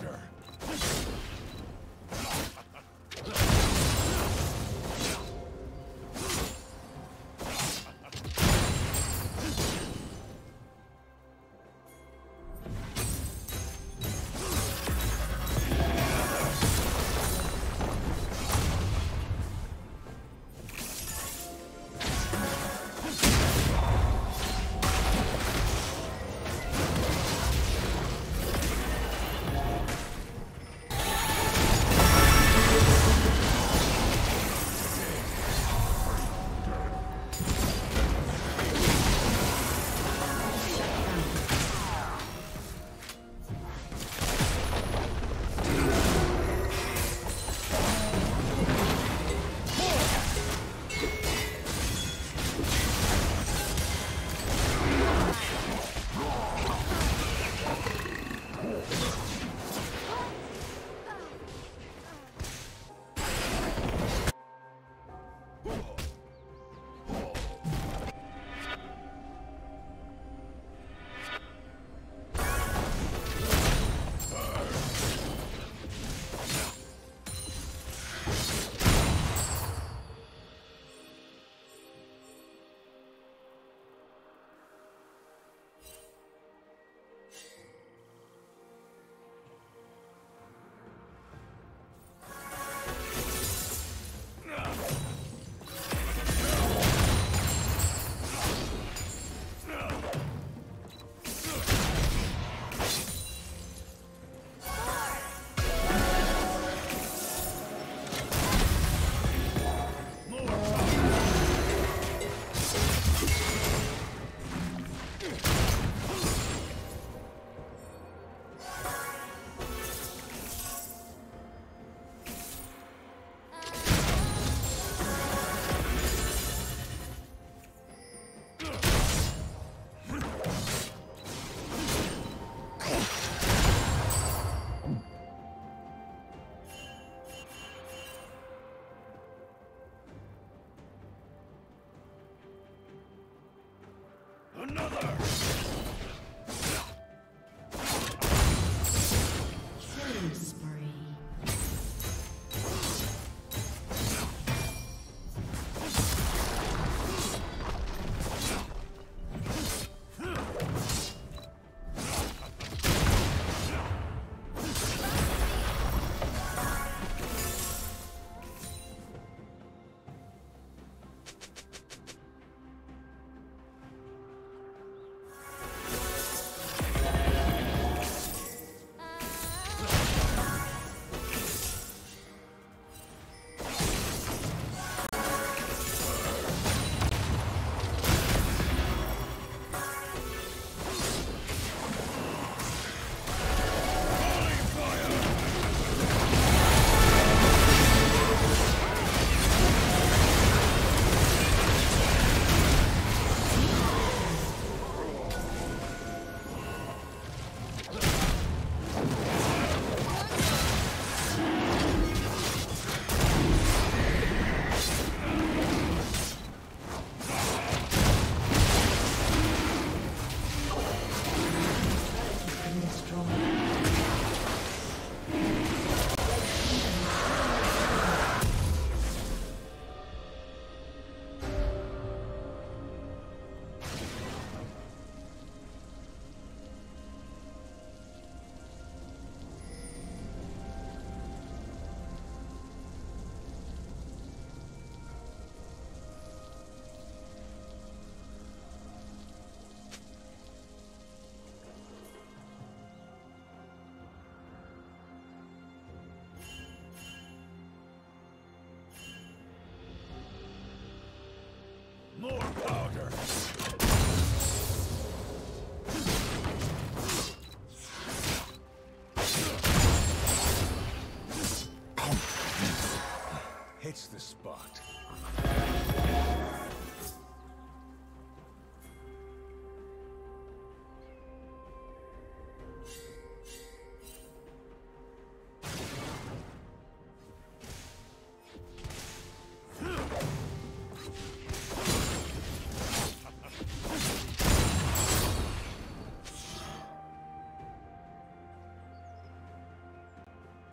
Thunder. More powder! Hits the spot.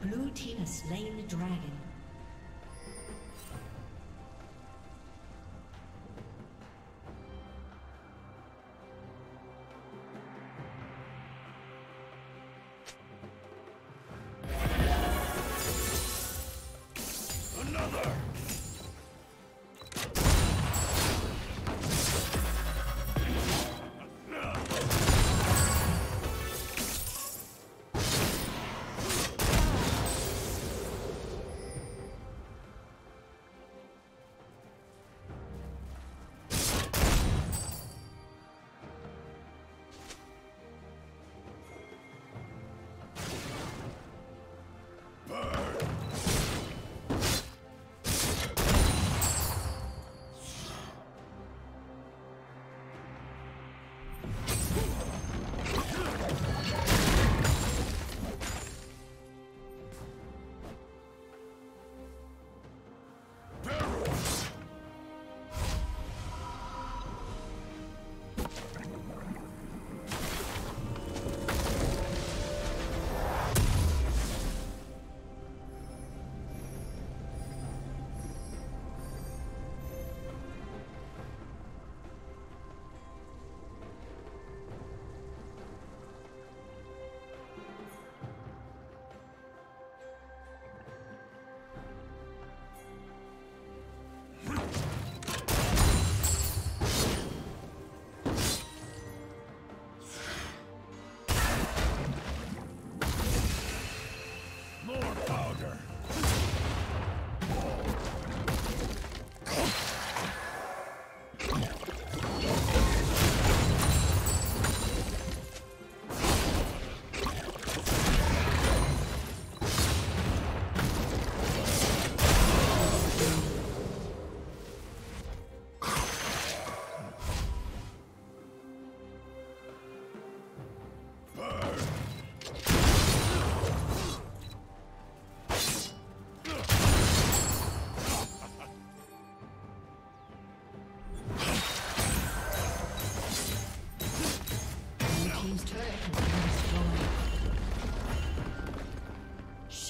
Blue team has slain the dragon.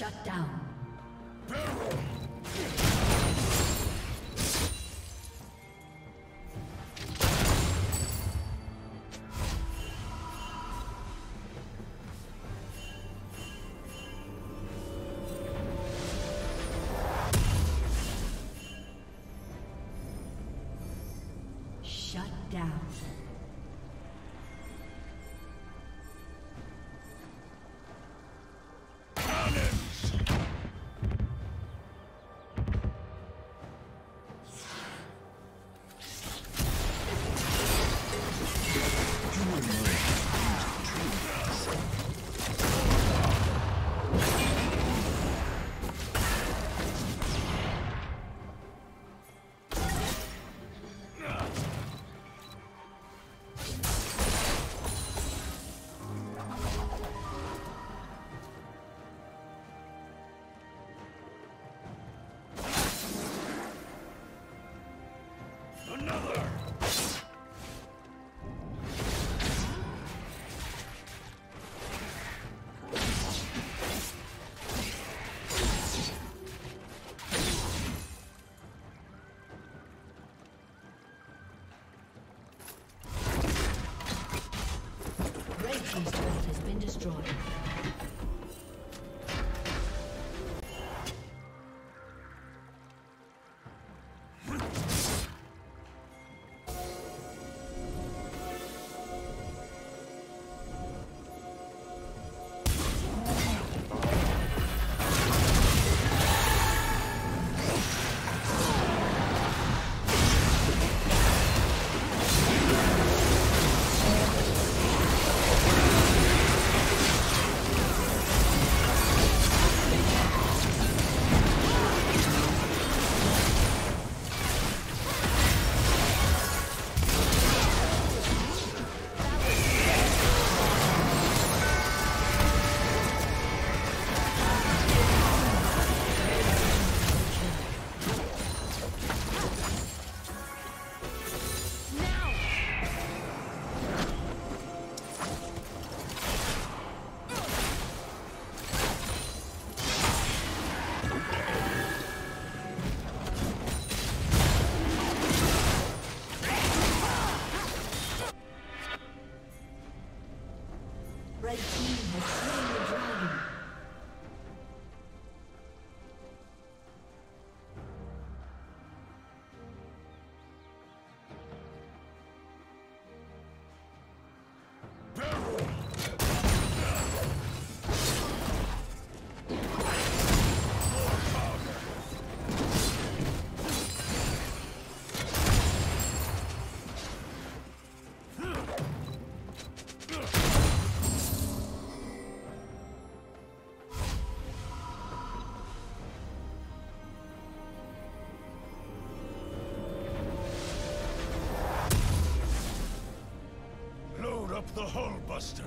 Shut down. Shut down. The Hullbuster.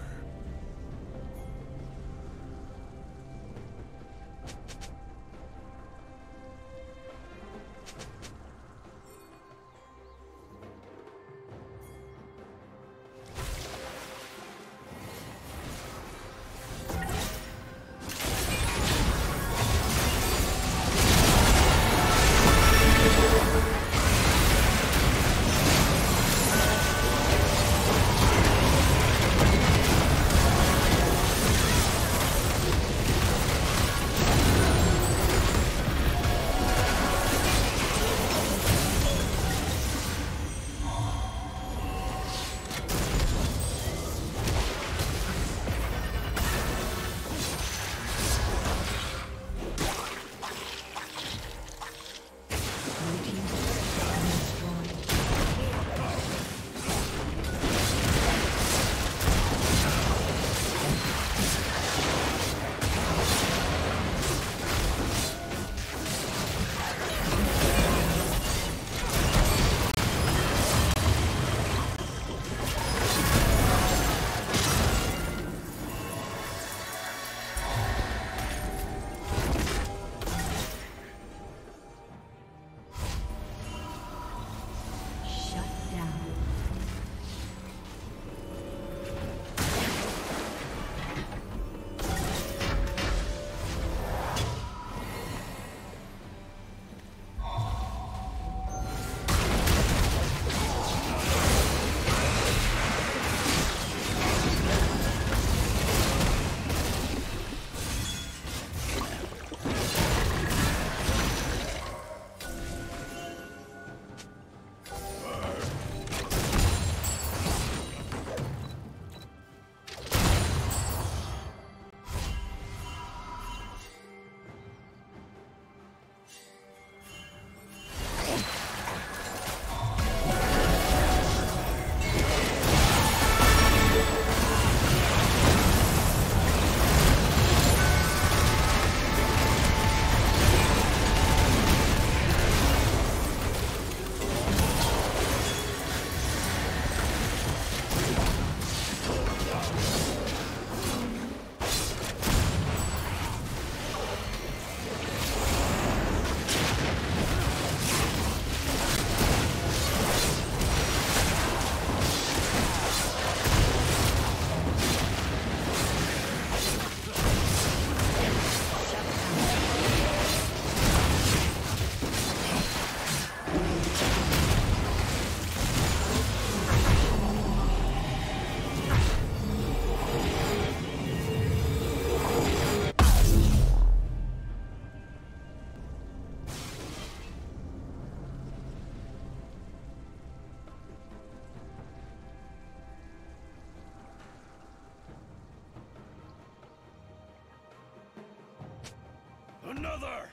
another!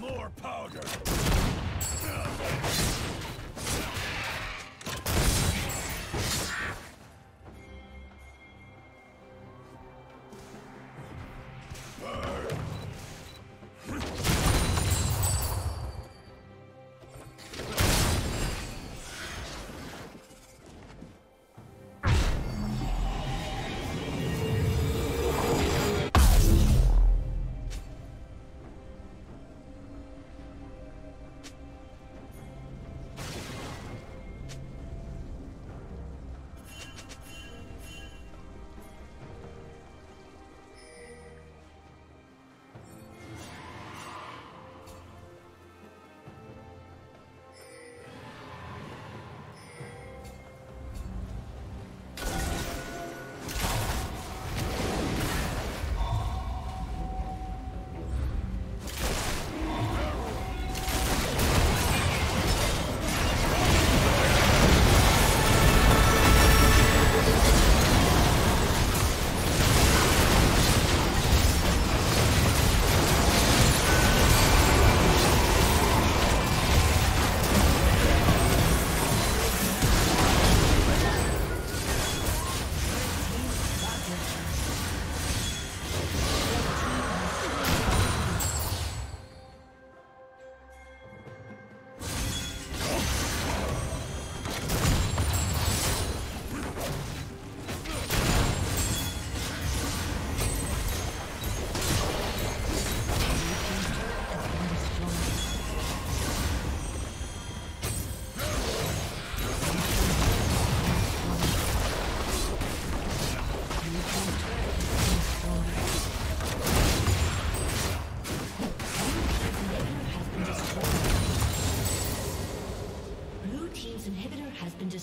More powder!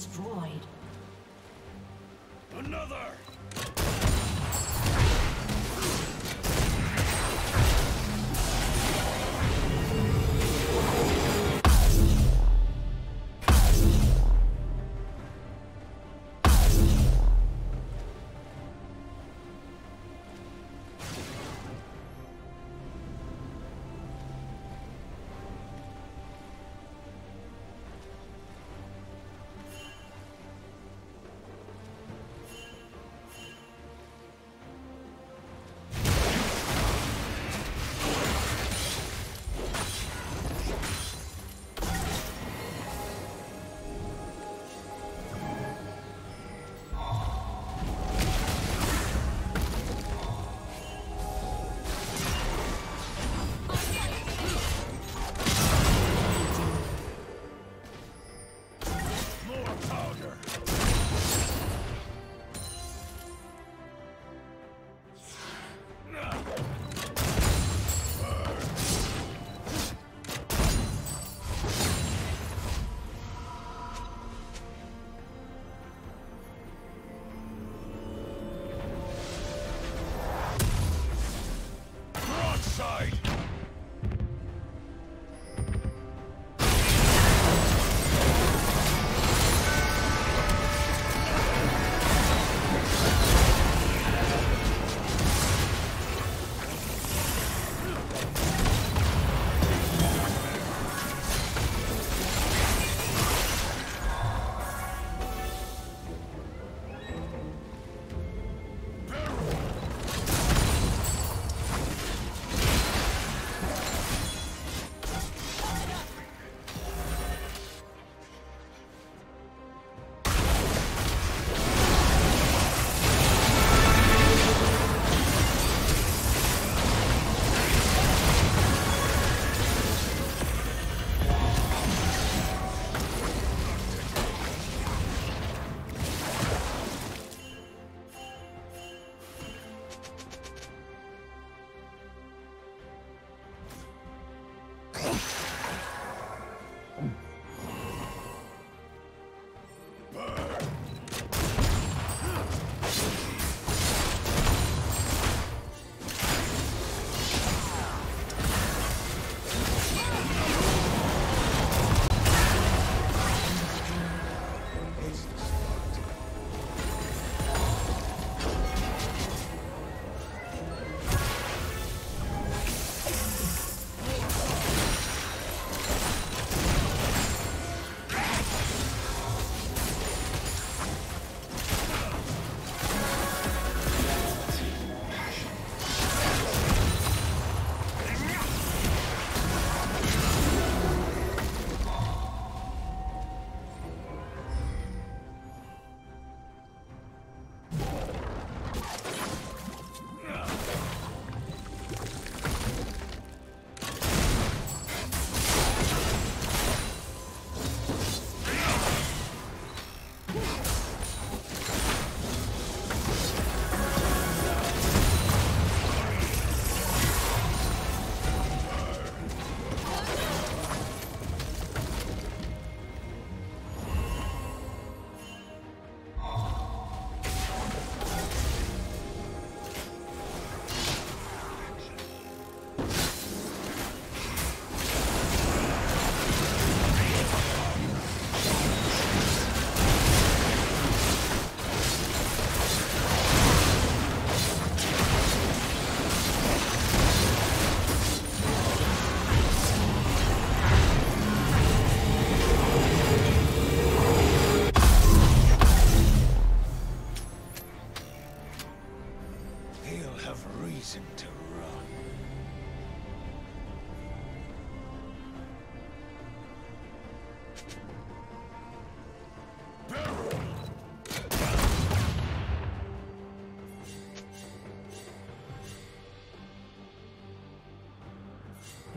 Destroyed. Another!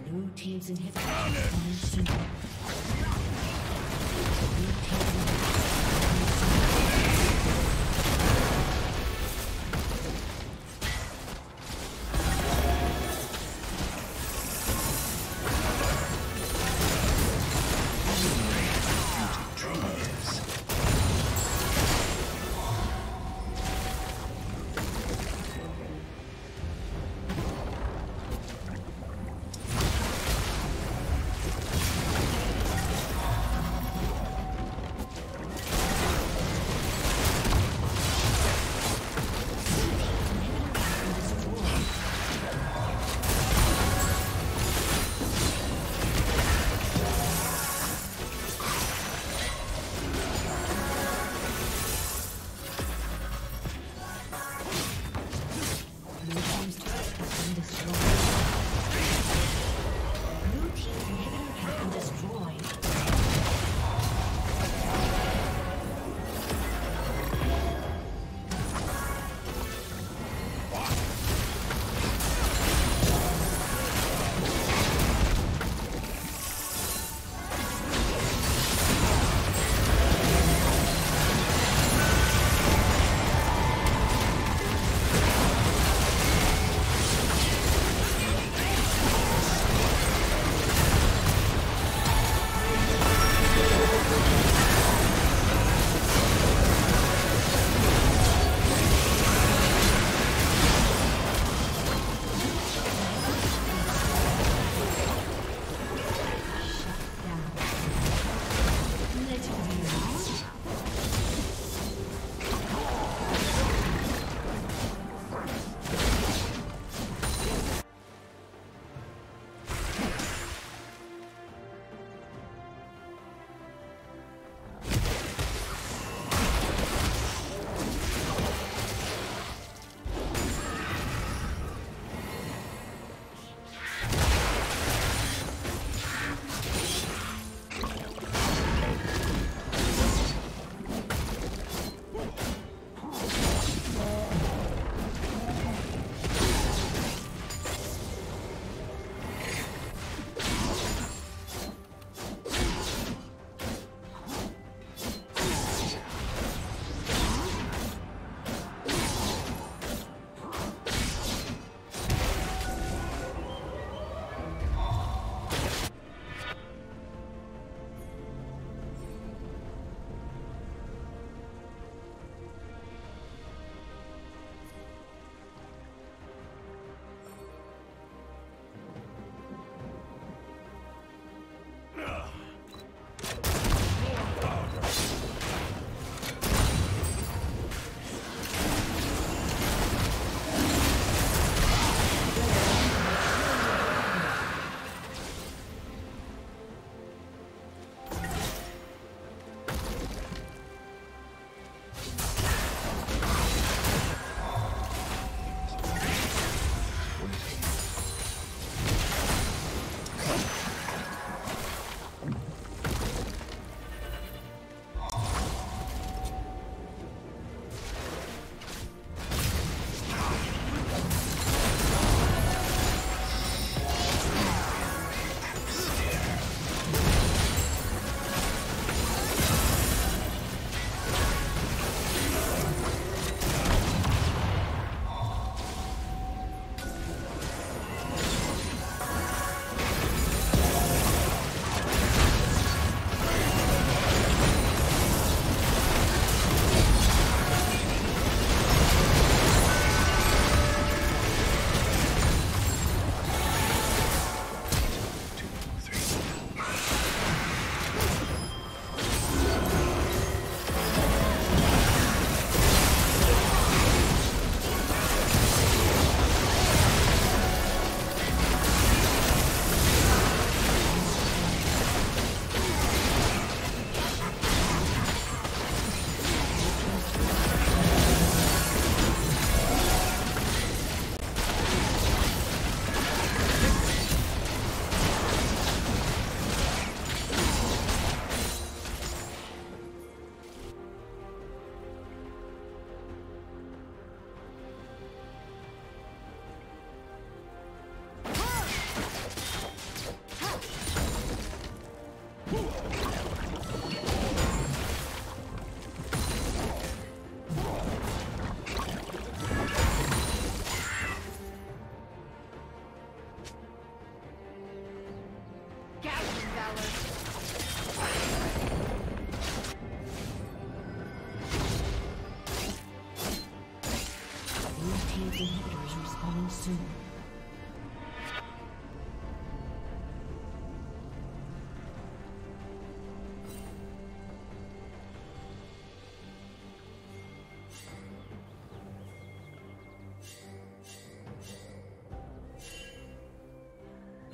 Blue team's inhibitor.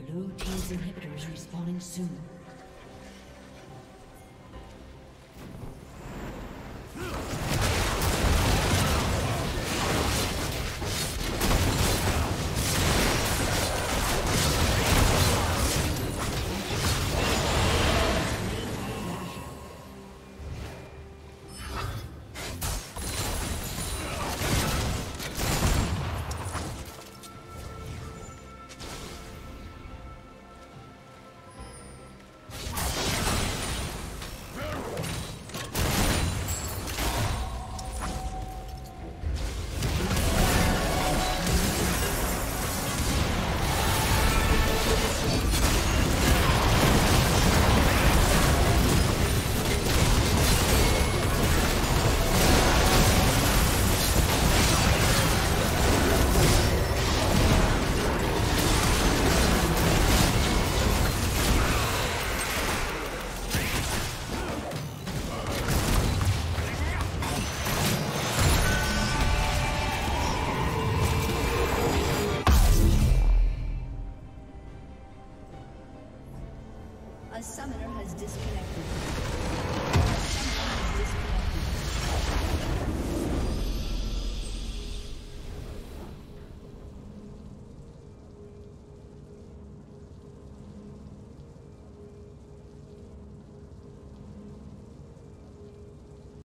Blue team's inhibitors respawning soon. A summoner has disconnected.